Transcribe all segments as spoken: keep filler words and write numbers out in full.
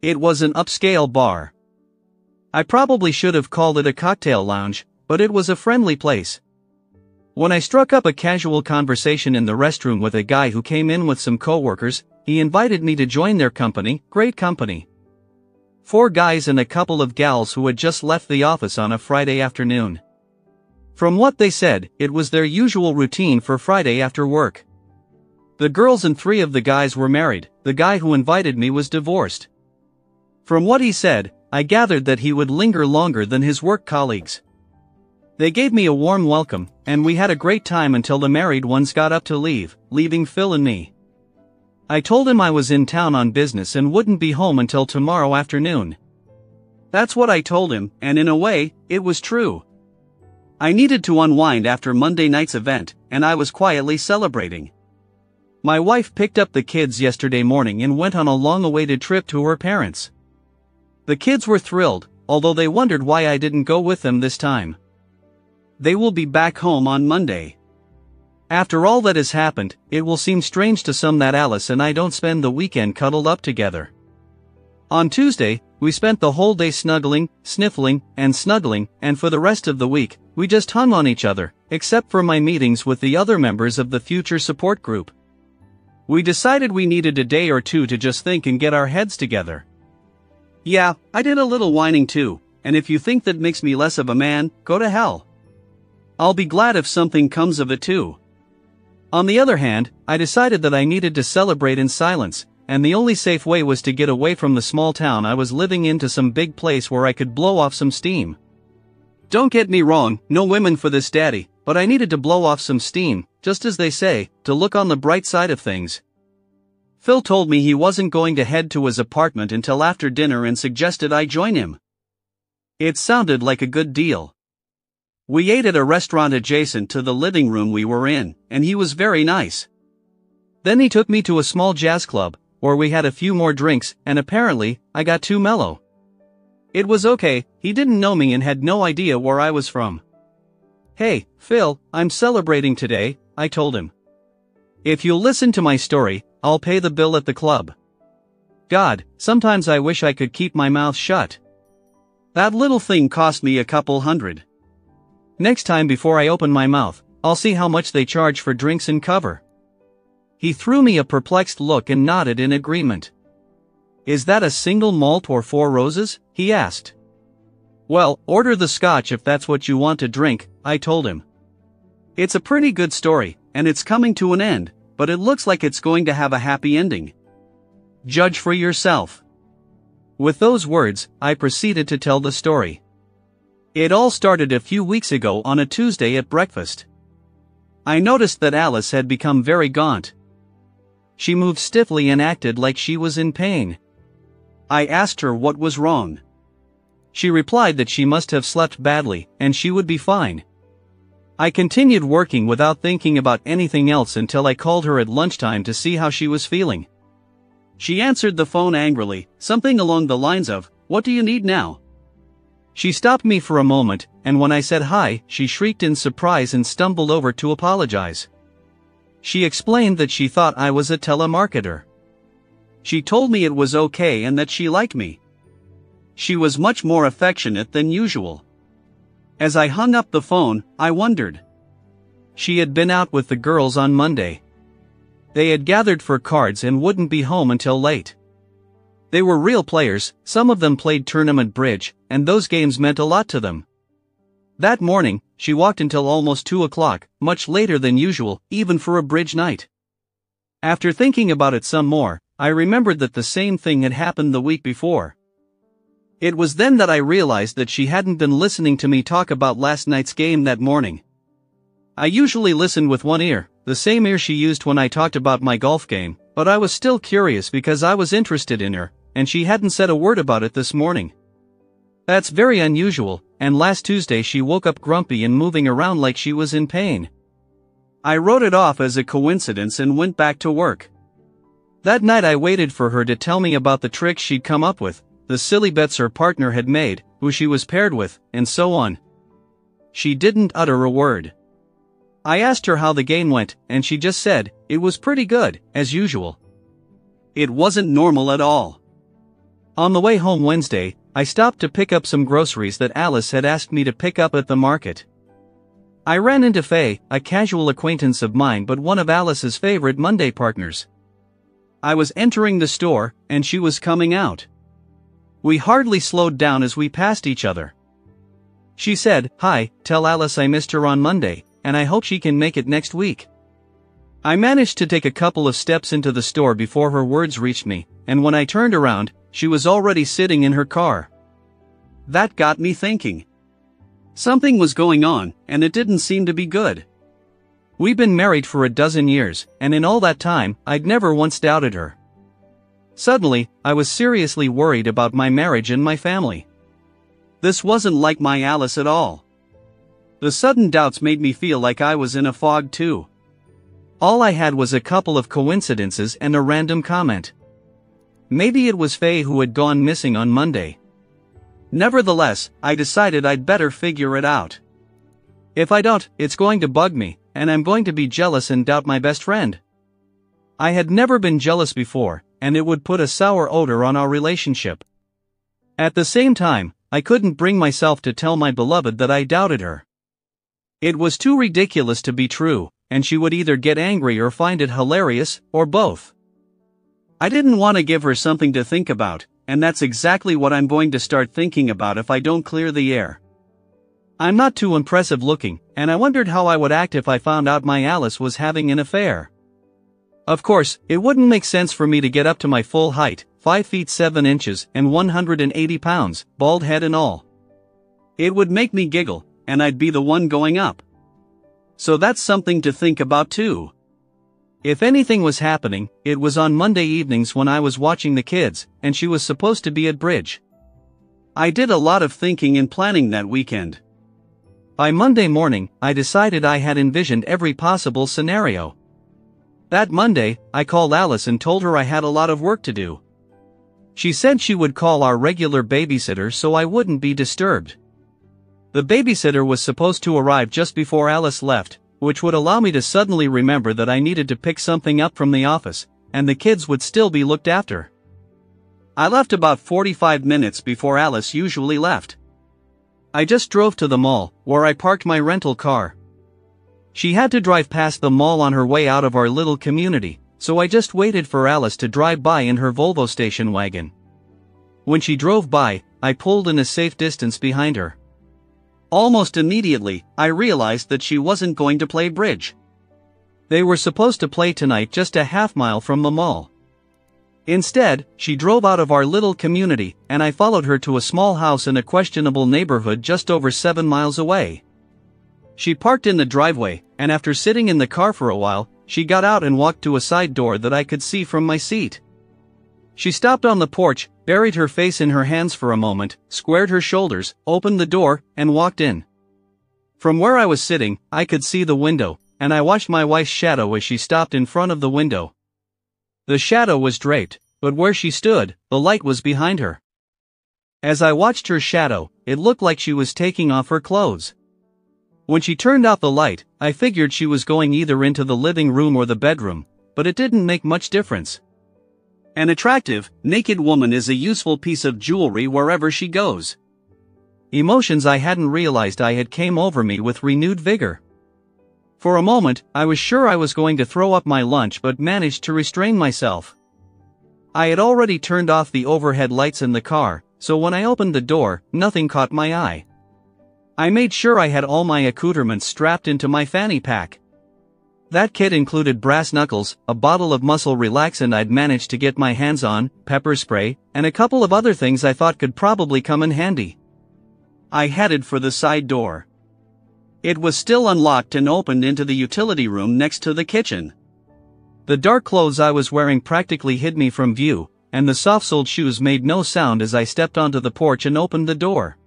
It was an upscale bar. I probably should have called it a cocktail lounge, but it was a friendly place. When I struck up a casual conversation in the restroom with a guy who came in with some coworkers, he invited me to join their company, great company. Four guys and a couple of gals who had just left the office on a Friday afternoon. From what they said, it was their usual routine for Friday after work. The girls and three of the guys were married, the guy who invited me was divorced. From what he said, I gathered that he would linger longer than his work colleagues. They gave me a warm welcome, and we had a great time until the married ones got up to leave, leaving Phil and me. I told him I was in town on business and wouldn't be home until tomorrow afternoon. That's what I told him, and in a way, it was true. I needed to unwind after Monday night's event, and I was quietly celebrating. My wife picked up the kids yesterday morning and went on a long-awaited trip to her parents. The kids were thrilled, although they wondered why I didn't go with them this time. They will be back home on Monday. After all that has happened, it will seem strange to some that Alice and I don't spend the weekend cuddled up together. On Tuesday, we spent the whole day snuggling, sniffling, and snuggling, and for the rest of the week, we just hung on each other, except for my meetings with the other members of the future support group. We decided we needed a day or two to just think and get our heads together. Yeah, I did a little whining too, and if you think that makes me less of a man, go to hell. I'll be glad if something comes of it too. On the other hand, I decided that I needed to celebrate in silence, and the only safe way was to get away from the small town I was living in to some big place where I could blow off some steam. Don't get me wrong, no women for this daddy, but I needed to blow off some steam, just as they say, to look on the bright side of things. Phil told me he wasn't going to head to his apartment until after dinner and suggested I join him. It sounded like a good deal. We ate at a restaurant adjacent to the living room we were in, and he was very nice. Then he took me to a small jazz club, where we had a few more drinks, and apparently, I got too mellow. It was okay, he didn't know me and had no idea where I was from. Hey, Phil, I'm celebrating today, I told him. If you'll listen to my story, I'll pay the bill at the club. God, sometimes I wish I could keep my mouth shut. That little thing cost me a couple hundred. Next time before I open my mouth, I'll see how much they charge for drinks and cover. He threw me a perplexed look and nodded in agreement. Is that a single malt or four roses? He asked. Well, order the scotch if that's what you want to drink, I told him. It's a pretty good story, and it's coming to an end, but it looks like it's going to have a happy ending. Judge for yourself. With those words, I proceeded to tell the story. It all started a few weeks ago on a Tuesday at breakfast. I noticed that Alice had become very gaunt. She moved stiffly and acted like she was in pain. I asked her what was wrong. She replied that she must have slept badly, and she would be fine. I continued working without thinking about anything else until I called her at lunchtime to see how she was feeling. She answered the phone angrily, something along the lines of, "What do you need now?" She stopped me for a moment, and when I said hi, she shrieked in surprise and stumbled over to apologize. She explained that she thought I was a telemarketer. She told me it was okay and that she liked me. She was much more affectionate than usual. As I hung up the phone, I wondered. She had been out with the girls on Monday. They had gathered for cards and wouldn't be home until late. They were real players, some of them played tournament bridge, and those games meant a lot to them. That morning, she walked until almost two o'clock, much later than usual, even for a bridge night. After thinking about it some more, I remembered that the same thing had happened the week before. It was then that I realized that she hadn't been listening to me talk about last night's game that morning. I usually listened with one ear, the same ear she used when I talked about my golf game, but I was still curious because I was interested in her, and she hadn't said a word about it this morning. That's very unusual, and last Tuesday she woke up grumpy and moving around like she was in pain. I wrote it off as a coincidence and went back to work. That night I waited for her to tell me about the tricks she'd come up with, the silly bets her partner had made, who she was paired with, and so on. She didn't utter a word. I asked her how the game went, and she just said, "It was pretty good, as usual." It wasn't normal at all. On the way home Wednesday, I stopped to pick up some groceries that Alice had asked me to pick up at the market. I ran into Faye, a casual acquaintance of mine but one of Alice's favorite Monday partners. I was entering the store, and she was coming out. We hardly slowed down as we passed each other. She said, "Hi, tell Alice I missed her on Monday, and I hope she can make it next week." I managed to take a couple of steps into the store before her words reached me, and when I turned around, she was already sitting in her car. That got me thinking. Something was going on, and it didn't seem to be good. We've been married for a dozen years, and in all that time, I'd never once doubted her. Suddenly, I was seriously worried about my marriage and my family. This wasn't like my Alice at all. The sudden doubts made me feel like I was in a fog too. All I had was a couple of coincidences and a random comment. Maybe it was Faye who had gone missing on Monday. Nevertheless, I decided I'd better figure it out. If I don't, it's going to bug me, and I'm going to be jealous and doubt my best friend. I had never been jealous before, and it would put a sour odor on our relationship. At the same time, I couldn't bring myself to tell my beloved that I doubted her. It was too ridiculous to be true, and she would either get angry or find it hilarious, or both. I didn't want to give her something to think about, and that's exactly what I'm going to start thinking about if I don't clear the air. I'm not too impressive looking, and I wondered how I would act if I found out my Alice was having an affair. Of course, it wouldn't make sense for me to get up to my full height, five feet seven inches and one hundred eighty pounds, bald head and all. It would make me giggle, and I'd be the one going up. So that's something to think about too. If anything was happening, it was on Monday evenings when I was watching the kids, and she was supposed to be at bridge. I did a lot of thinking and planning that weekend. By Monday morning, I decided I had envisioned every possible scenario. That Monday, I called Alice and told her I had a lot of work to do. She said she would call our regular babysitter so I wouldn't be disturbed. The babysitter was supposed to arrive just before Alice left, which would allow me to suddenly remember that I needed to pick something up from the office, and the kids would still be looked after. I left about forty-five minutes before Alice usually left. I just drove to the mall, where I parked my rental car. She had to drive past the mall on her way out of our little community, so I just waited for Alice to drive by in her Volvo station wagon. When she drove by, I pulled in a safe distance behind her. Almost immediately, I realized that she wasn't going to play bridge. They were supposed to play tonight just a half mile from the mall. Instead, she drove out of our little community, and I followed her to a small house in a questionable neighborhood just over seven miles away. She parked in the driveway, and after sitting in the car for a while, she got out and walked to a side door that I could see from my seat. She stopped on the porch, buried her face in her hands for a moment, squared her shoulders, opened the door, and walked in. From where I was sitting, I could see the window, and I watched my wife's shadow as she stopped in front of the window. The shadow was draped, but where she stood, the light was behind her. As I watched her shadow, it looked like she was taking off her clothes. When she turned off the light, I figured she was going either into the living room or the bedroom, but it didn't make much difference. An attractive, naked woman is a useful piece of jewelry wherever she goes. Emotions I hadn't realized I had came over me with renewed vigor. For a moment, I was sure I was going to throw up my lunch but managed to restrain myself. I had already turned off the overhead lights in the car, so when I opened the door, nothing caught my eye. I made sure I had all my accoutrements strapped into my fanny pack. That kit included brass knuckles, a bottle of muscle relaxant I'd managed to get my hands on, pepper spray, and a couple of other things I thought could probably come in handy. I headed for the side door. It was still unlocked and opened into the utility room next to the kitchen. The dark clothes I was wearing practically hid me from view, and the soft-soled shoes made no sound as I stepped onto the porch and opened the door.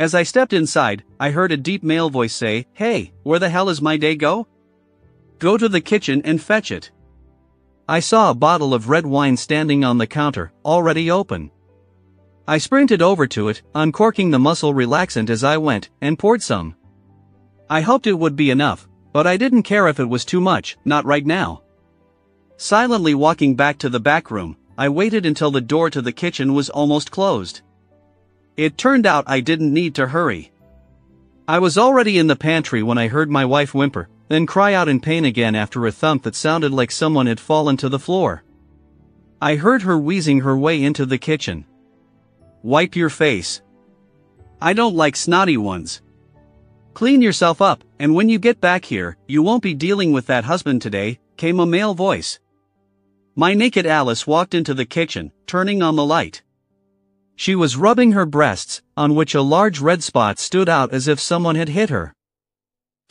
As I stepped inside, I heard a deep male voice say, "Hey, where the hell is my day go? Go to the kitchen and fetch it." I saw a bottle of red wine standing on the counter, already open. I sprinted over to it, uncorking the muscle relaxant as I went, and poured some. I hoped it would be enough, but I didn't care if it was too much, not right now. Silently walking back to the back room, I waited until the door to the kitchen was almost closed. It turned out I didn't need to hurry. I was already in the pantry when I heard my wife whimper, then cry out in pain again after a thump that sounded like someone had fallen to the floor. I heard her wheezing her way into the kitchen. "Wipe your face. I don't like snotty ones. Clean yourself up, and when you get back here, you won't be dealing with that husband today," came a male voice. My naked Alice walked into the kitchen, turning on the light. She was rubbing her breasts, on which a large red spot stood out as if someone had hit her.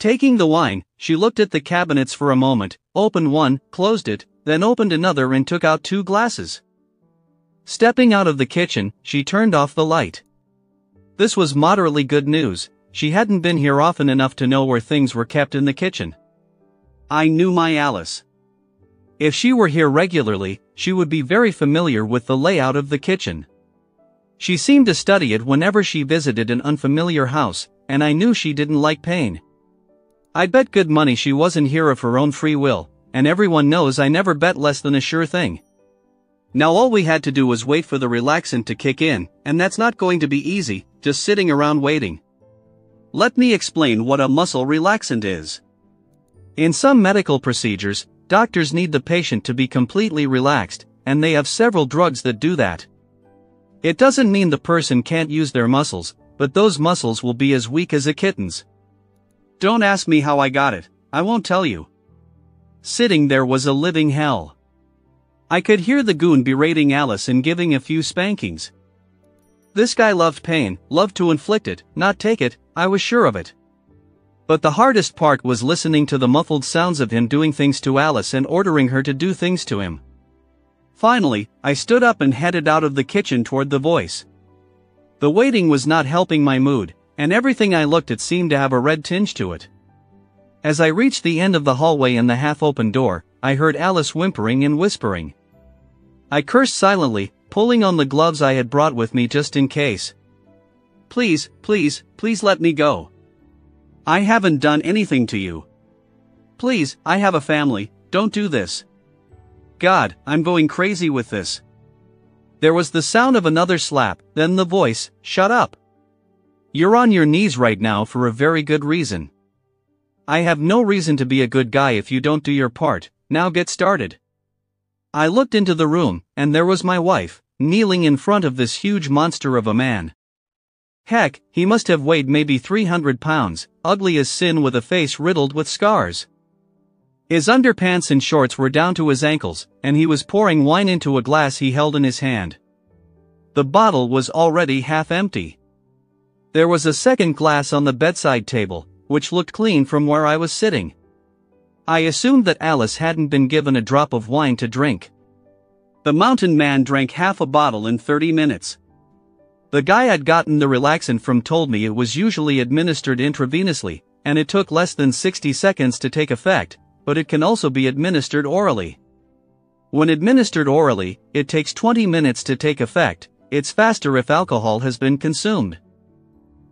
Taking the wine, she looked at the cabinets for a moment, opened one, closed it, then opened another and took out two glasses. Stepping out of the kitchen, she turned off the light. This was moderately good news. She hadn't been here often enough to know where things were kept in the kitchen. I knew my Alice. If she were here regularly, she would be very familiar with the layout of the kitchen. She seemed to study it whenever she visited an unfamiliar house, and I knew she didn't like pain. I'd bet good money she wasn't here of her own free will, and everyone knows I never bet less than a sure thing. Now all we had to do was wait for the relaxant to kick in, and that's not going to be easy, just sitting around waiting. Let me explain what a muscle relaxant is. In some medical procedures, doctors need the patient to be completely relaxed, and they have several drugs that do that. It doesn't mean the person can't use their muscles, but those muscles will be as weak as a kitten's. Don't ask me how I got it, I won't tell you. Sitting there was a living hell. I could hear the goon berating Alice and giving a few spankings. This guy loved pain, loved to inflict it, not take it, I was sure of it. But the hardest part was listening to the muffled sounds of him doing things to Alice and ordering her to do things to him. Finally, I stood up and headed out of the kitchen toward the voice. The waiting was not helping my mood, and everything I looked at seemed to have a red tinge to it. As I reached the end of the hallway and the half-open door, I heard Alice whimpering and whispering. I cursed silently, pulling on the gloves I had brought with me just in case. "Please, please, please let me go. I haven't done anything to you. Please, I have a family, don't do this. God, I'm going crazy with this." There was the sound of another slap, then the voice, "Shut up. You're on your knees right now for a very good reason. I have no reason to be a good guy if you don't do your part, now get started." I looked into the room, and there was my wife, kneeling in front of this huge monster of a man. Heck, he must have weighed maybe three hundred pounds, ugly as sin with a face riddled with scars. His underpants and shorts were down to his ankles, and he was pouring wine into a glass he held in his hand. The bottle was already half empty. There was a second glass on the bedside table, which looked clean from where I was sitting. I assumed that Alice hadn't been given a drop of wine to drink. The mountain man drank half a bottle in thirty minutes. The guy I'd gotten the relaxant from told me it was usually administered intravenously, and it took less than sixty seconds to take effect, but it can also be administered orally. When administered orally, it takes twenty minutes to take effect. It's faster if alcohol has been consumed.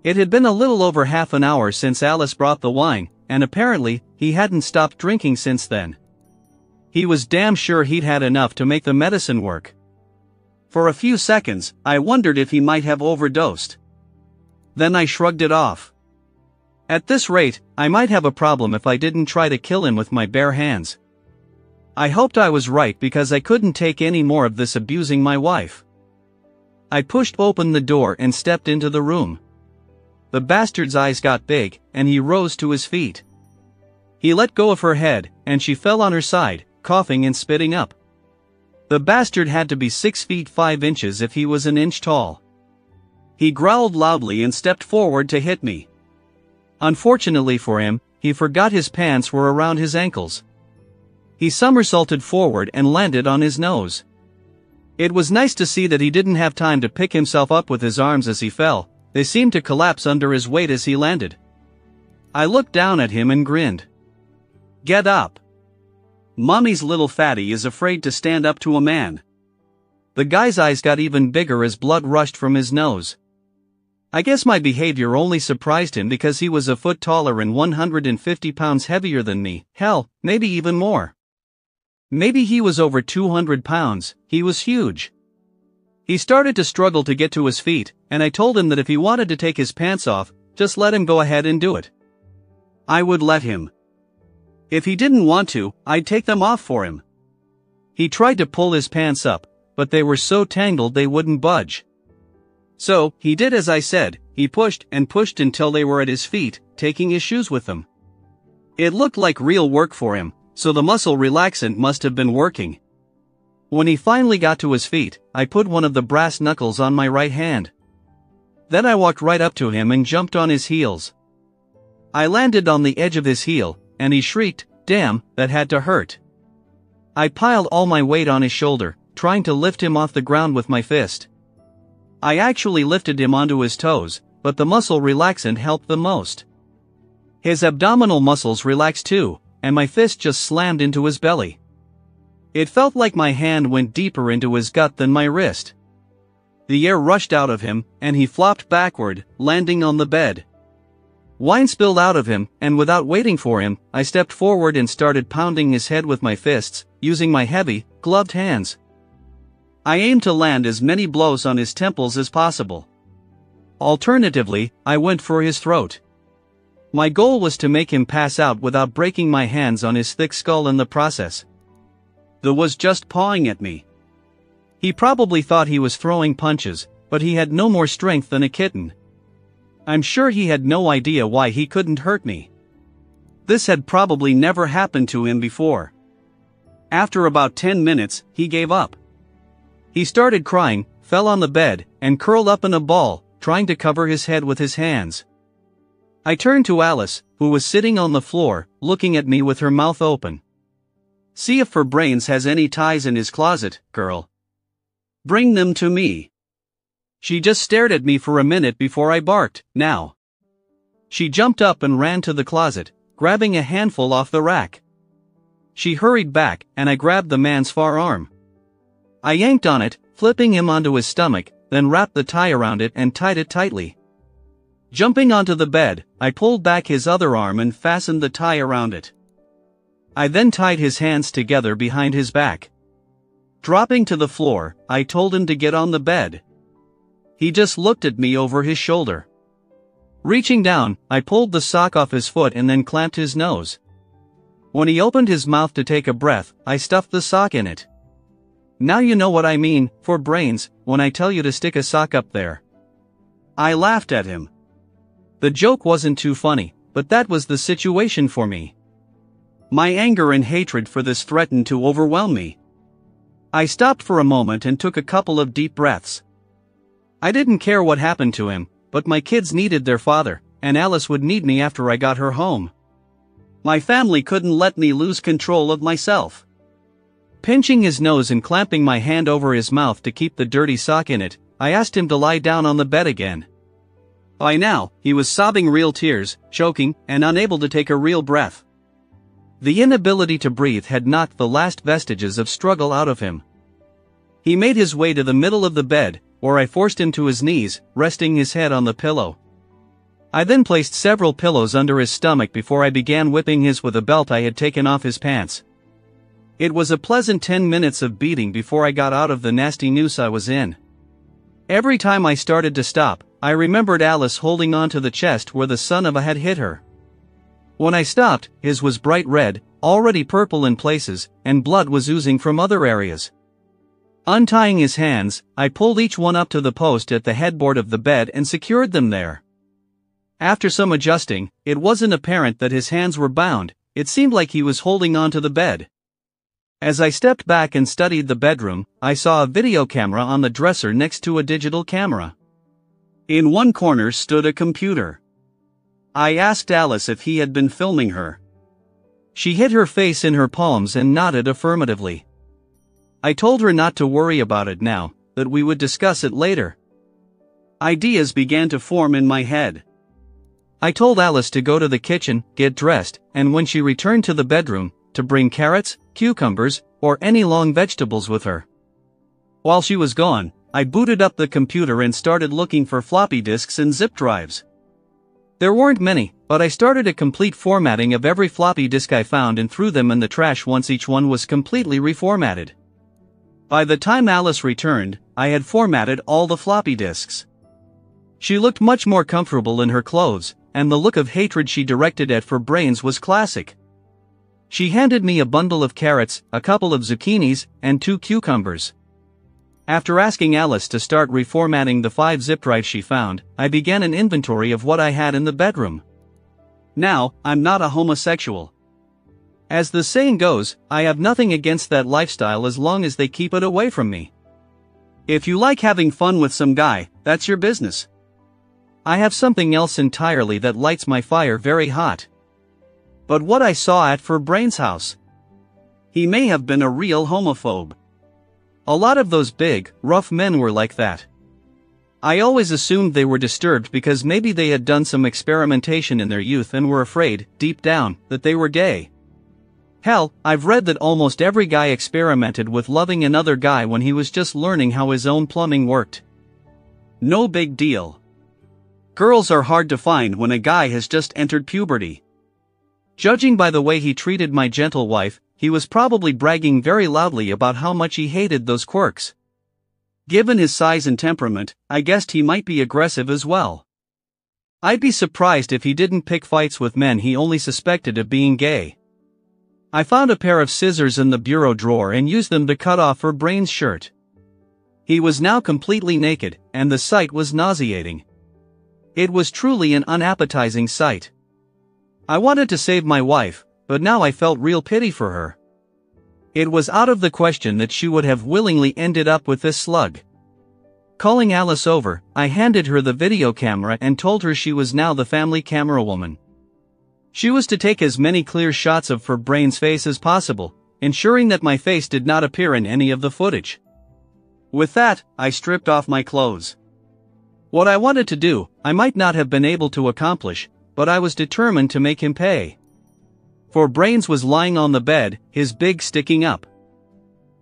It had been a little over half an hour since Alice brought the wine, and apparently, he hadn't stopped drinking since then. He was damn sure he'd had enough to make the medicine work. For a few seconds, I wondered if he might have overdosed. Then I shrugged it off. At this rate, I might have a problem if I didn't try to kill him with my bare hands. I hoped I was right because I couldn't take any more of this abusing my wife. I pushed open the door and stepped into the room. The bastard's eyes got big, and he rose to his feet. He let go of her head, and she fell on her side, coughing and spitting up. The bastard had to be six feet five inches if he was an inch tall. He growled loudly and stepped forward to hit me. Unfortunately for him, he forgot his pants were around his ankles. He somersaulted forward and landed on his nose. It was nice to see that he didn't have time to pick himself up with his arms as he fell. They seemed to collapse under his weight as he landed. I looked down at him and grinned. "Get up. Mommy's little fatty is afraid to stand up to a man." The guy's eyes got even bigger as blood rushed from his nose. I guess my behavior only surprised him because he was a foot taller and one hundred fifty pounds heavier than me, hell, maybe even more. Maybe he was over two hundred pounds, he was huge. He started to struggle to get to his feet, and I told him that if he wanted to take his pants off, just let him go ahead and do it. I would let him. If he didn't want to, I'd take them off for him. He tried to pull his pants up, but they were so tangled they wouldn't budge. So, he did as I said. He pushed and pushed until they were at his feet, taking his shoes with them. It looked like real work for him, so the muscle relaxant must have been working. When he finally got to his feet, I put one of the brass knuckles on my right hand. Then I walked right up to him and jumped on his heels. I landed on the edge of his heel, and he shrieked, "Damn, that had to hurt." I piled all my weight on his shoulder, trying to lift him off the ground with my fist. I actually lifted him onto his toes, but the muscle relaxant helped the most. His abdominal muscles relaxed too, and my fist just slammed into his belly. It felt like my hand went deeper into his gut than my wrist. The air rushed out of him, and he flopped backward, landing on the bed. Wine spilled out of him, and without waiting for him, I stepped forward and started pounding his head with my fists, using my heavy, gloved hands. I aimed to land as many blows on his temples as possible. Alternatively, I went for his throat. My goal was to make him pass out without breaking my hands on his thick skull in the process. The was just pawing at me. He probably thought he was throwing punches, but he had no more strength than a kitten. I'm sure he had no idea why he couldn't hurt me. This had probably never happened to him before. After about ten minutes, he gave up. He started crying, fell on the bed, and curled up in a ball, trying to cover his head with his hands. I turned to Alice, who was sitting on the floor, looking at me with her mouth open. "See if her brains has any ties in his closet, girl. Bring them to me." She just stared at me for a minute before I barked, "Now." She jumped up and ran to the closet, grabbing a handful off the rack. She hurried back, and I grabbed the man's far arm. I yanked on it, flipping him onto his stomach, then wrapped the tie around it and tied it tightly. Jumping onto the bed, I pulled back his other arm and fastened the tie around it. I then tied his hands together behind his back. Dropping to the floor, I told him to get on the bed. He just looked at me over his shoulder. Reaching down, I pulled the sock off his foot and then clamped his nose. When he opened his mouth to take a breath, I stuffed the sock in it. Now you know what I mean, for brains, when I tell you to stick a sock up there. I laughed at him. The joke wasn't too funny, but that was the situation for me. My anger and hatred for this threatened to overwhelm me. I stopped for a moment and took a couple of deep breaths. I didn't care what happened to him, but my kids needed their father, and Alice would need me after I got her home. My family couldn't let me lose control of myself. Pinching his nose and clamping my hand over his mouth to keep the dirty sock in it, I asked him to lie down on the bed again. By now, he was sobbing real tears, choking, and unable to take a real breath. The inability to breathe had knocked the last vestiges of struggle out of him. He made his way to the middle of the bed, where I forced him to his knees, resting his head on the pillow. I then placed several pillows under his stomach before I began whipping his with a belt I had taken off his pants. It was a pleasant ten minutes of beating before I got out of the nasty noose I was in. Every time I started to stop, I remembered Alice holding onto the chest where the son of a had hit her. When I stopped, his was bright red, already purple in places, and blood was oozing from other areas. Untying his hands, I pulled each one up to the post at the headboard of the bed and secured them there. After some adjusting, it wasn't apparent that his hands were bound, it seemed like he was holding onto the bed. As I stepped back and studied the bedroom, I saw a video camera on the dresser next to a digital camera. In one corner stood a computer. I asked Alice if he had been filming her. She hid her face in her palms and nodded affirmatively. I told her not to worry about it now, that we would discuss it later. Ideas began to form in my head. I told Alice to go to the kitchen, get dressed, and when she returned to the bedroom, to bring carrots, cucumbers, or any long vegetables with her. While she was gone, I booted up the computer and started looking for floppy disks and zip drives. There weren't many, but I started a complete formatting of every floppy disk I found and threw them in the trash once each one was completely reformatted. By the time Alice returned, I had formatted all the floppy disks. She looked much more comfortable in her clothes, and the look of hatred she directed at her brains was classic. She handed me a bundle of carrots, a couple of zucchinis, and two cucumbers. After asking Alice to start reformatting the five zip drives she found, I began an inventory of what I had in the bedroom. Now, I'm not a homosexual. As the saying goes, I have nothing against that lifestyle as long as they keep it away from me. If you like having fun with some guy, that's your business. I have something else entirely that lights my fire very hot. But what I saw at Verbrain's house. He may have been a real homophobe. A lot of those big, rough men were like that. I always assumed they were disturbed because maybe they had done some experimentation in their youth and were afraid, deep down, that they were gay. Hell, I've read that almost every guy experimented with loving another guy when he was just learning how his own plumbing worked. No big deal. Girls are hard to find when a guy has just entered puberty. Judging by the way he treated my gentle wife, he was probably bragging very loudly about how much he hated those quirks. Given his size and temperament, I guessed he might be aggressive as well. I'd be surprised if he didn't pick fights with men he only suspected of being gay. I found a pair of scissors in the bureau drawer and used them to cut off her brain's shirt. He was now completely naked, and the sight was nauseating. It was truly an unappetizing sight. I wanted to save my wife, but now I felt real pity for her. It was out of the question that she would have willingly ended up with this slug. Calling Alice over, I handed her the video camera and told her she was now the family camera woman. She was to take as many clear shots of her brain's face as possible, ensuring that my face did not appear in any of the footage. With that, I stripped off my clothes. What I wanted to do, I might not have been able to accomplish, but I was determined to make him pay. For Brains was lying on the bed, his big sticking up.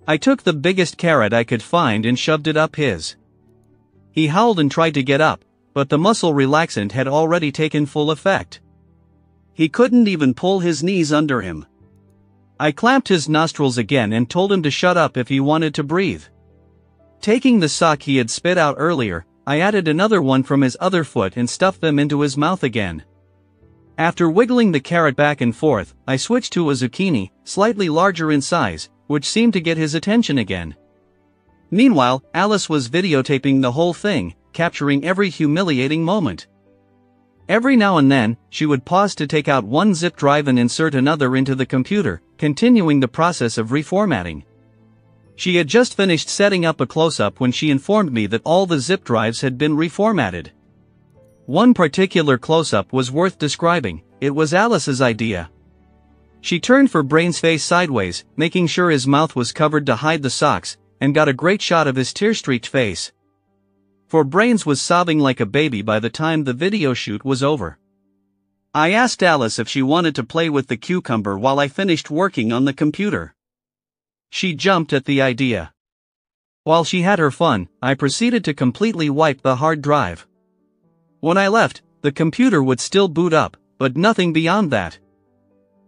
I took the biggest carrot I could find and shoved it up his. He howled and tried to get up, but the muscle relaxant had already taken full effect. He couldn't even pull his knees under him. I clamped his nostrils again and told him to shut up if he wanted to breathe. Taking the sock he had spit out earlier, I added another one from his other foot and stuffed them into his mouth again. After wiggling the carrot back and forth, I switched to a zucchini, slightly larger in size, which seemed to get his attention again. Meanwhile, Alice was videotaping the whole thing, capturing every humiliating moment. Every now and then, she would pause to take out one zip drive and insert another into the computer, continuing the process of reformatting. She had just finished setting up a close-up when she informed me that all the zip drives had been reformatted. One particular close-up was worth describing. It was Alice's idea. She turned Verbrain's face sideways, making sure his mouth was covered to hide the socks, and got a great shot of his tear-streaked face. Verbrain's was sobbing like a baby by the time the video shoot was over. I asked Alice if she wanted to play with the cucumber while I finished working on the computer. She jumped at the idea. While she had her fun, I proceeded to completely wipe the hard drive. When I left, the computer would still boot up, but nothing beyond that.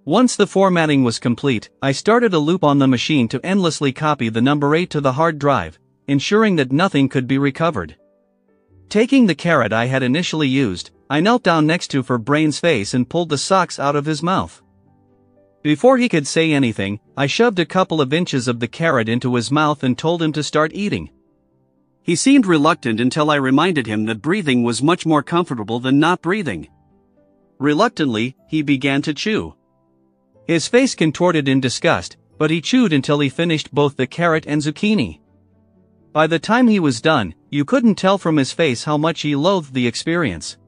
Once the formatting was complete, I started a loop on the machine to endlessly copy the number eight to the hard drive, ensuring that nothing could be recovered. Taking the carrot I had initially used, I knelt down next to Verbrain's face and pulled the socks out of his mouth. Before he could say anything, I shoved a couple of inches of the carrot into his mouth and told him to start eating. He seemed reluctant until I reminded him that breathing was much more comfortable than not breathing. Reluctantly, he began to chew. His face contorted in disgust, but he chewed until he finished both the carrot and zucchini. By the time he was done, you couldn't tell from his face how much he loathed the experience.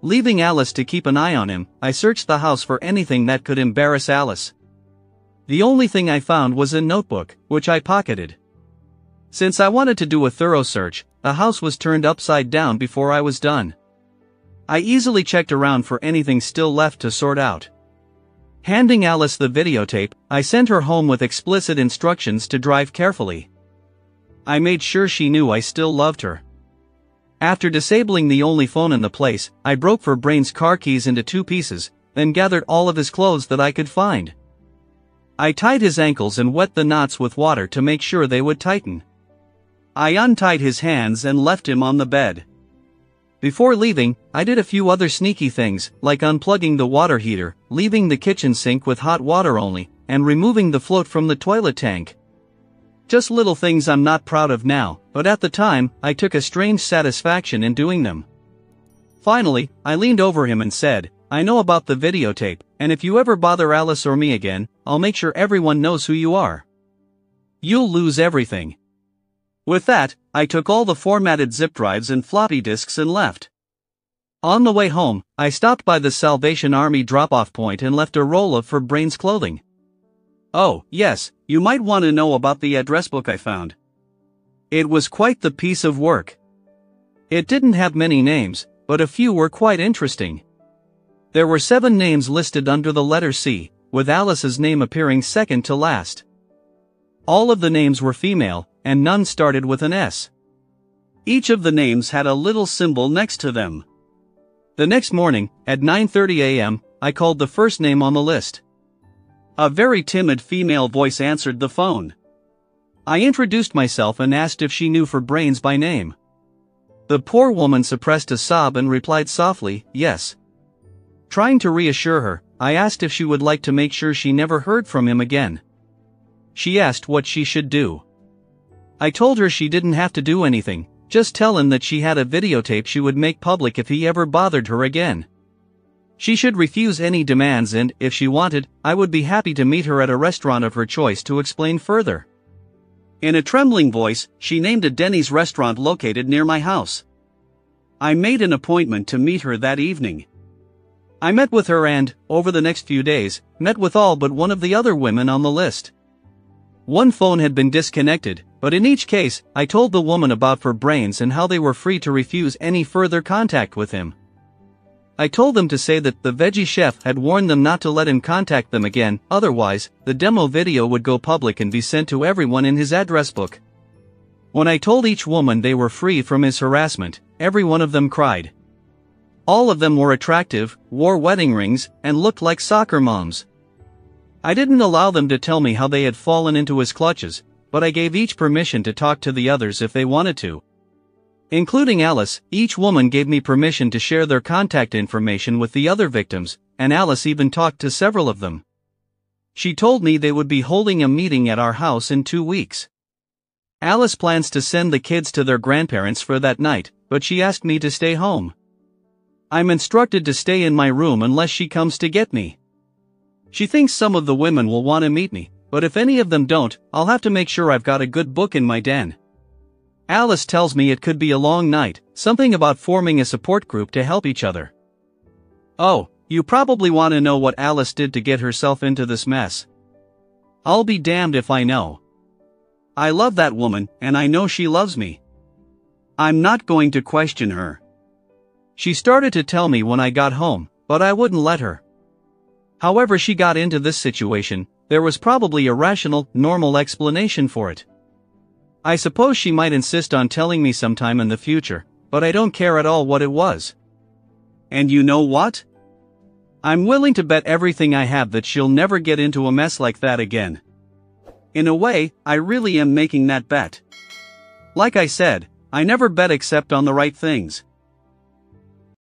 Leaving Alice to keep an eye on him, I searched the house for anything that could embarrass Alice. The only thing I found was a notebook, which I pocketed. Since I wanted to do a thorough search, the house was turned upside down before I was done. I easily checked around for anything still left to sort out. Handing Alice the videotape, I sent her home with explicit instructions to drive carefully. I made sure she knew I still loved her. After disabling the only phone in the place, I broke for Brain's car keys into two pieces, then gathered all of his clothes that I could find. I tied his ankles and wet the knots with water to make sure they would tighten. I untied his hands and left him on the bed. Before leaving, I did a few other sneaky things, like unplugging the water heater, leaving the kitchen sink with hot water only, and removing the float from the toilet tank. Just little things I'm not proud of now, but at the time, I took a strange satisfaction in doing them. Finally, I leaned over him and said, "I know about the videotape, and if you ever bother Alice or me again, I'll make sure everyone knows who you are. You'll lose everything." With that, I took all the formatted zip drives and floppy disks and left. On the way home, I stopped by the Salvation Army drop-off point and left a roll of For Brain's clothing. Oh, yes, you might want to know about the address book I found. It was quite the piece of work. It didn't have many names, but a few were quite interesting. There were seven names listed under the letter C, with Alice's name appearing second to last. All of the names were female, and none started with an S. Each of the names had a little symbol next to them. The next morning, at nine thirty a m, I called the first name on the list. A very timid female voice answered the phone. I introduced myself and asked if she knew For Brains by name. The poor woman suppressed a sob and replied softly, "Yes." Trying to reassure her, I asked if she would like to make sure she never heard from him again. She asked what she should do. I told her she didn't have to do anything, just tell him that she had a videotape she would make public if he ever bothered her again. She should refuse any demands and, if she wanted, I would be happy to meet her at a restaurant of her choice to explain further. In a trembling voice, she named a Denny's restaurant located near my house. I made an appointment to meet her that evening. I met with her and, over the next few days, met with all but one of the other women on the list. One phone had been disconnected, but in each case, I told the woman about For Brains and how they were free to refuse any further contact with him. I told them to say that the veggie chef had warned them not to let him contact them again, otherwise, the demo video would go public and be sent to everyone in his address book. When I told each woman they were free from his harassment, every one of them cried. All of them were attractive, wore wedding rings, and looked like soccer moms. I didn't allow them to tell me how they had fallen into his clutches, but I gave each permission to talk to the others if they wanted to. Including Alice, each woman gave me permission to share their contact information with the other victims, and Alice even talked to several of them. She told me they would be holding a meeting at our house in two weeks. Alice plans to send the kids to their grandparents for that night, but she asked me to stay home. I'm instructed to stay in my room unless she comes to get me. She thinks some of the women will want to meet me, but if any of them don't, I'll have to make sure I've got a good book in my den. Alice tells me it could be a long night, something about forming a support group to help each other. Oh, you probably want to know what Alice did to get herself into this mess. I'll be damned if I know. I love that woman, and I know she loves me. I'm not going to question her. She started to tell me when I got home, but I wouldn't let her. However she got into this situation, there was probably a rational, normal explanation for it. I suppose she might insist on telling me sometime in the future, but I don't care at all what it was. And you know what? I'm willing to bet everything I have that she'll never get into a mess like that again. In a way, I really am making that bet. Like I said, I never bet except on the right things.